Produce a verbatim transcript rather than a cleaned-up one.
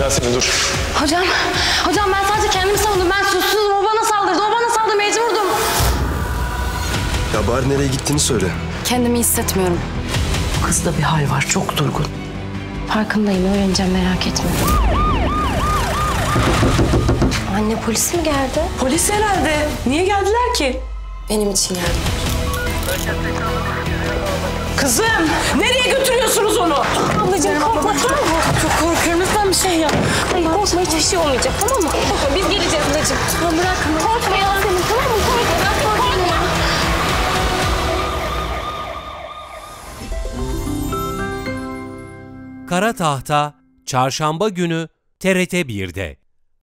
Yasemin dur. Hocam, hocam ben sadece kendimi savundum. Ben suçsuzum. O bana saldırdı. O bana saldırdı. Mecburdum. Ya bari nereye gittiğini söyle. Kendimi hissetmiyorum. Kızda bir hal var. Çok durgun. Farkındayım. Öğreneceğim. Merak etme. Anne polis mi geldi? Polis herhalde. Niye geldiler ki? Benim için geldi. Kızım! Nereye götürüyorsunuz onu? Ablacığım korkma, tamam mı? Çok korkuyorum. Lütfen bir şey yap. Hayır korkma, hiçbir şey olmayacak, tamam mı? Korkma, biz geleceğiz ablacığım. Tamam bırakma. Korkma ya senin, tamam mı? Korkma, bırakma, korkma. Kara Tahta, Çarşamba günü T R T bir'de.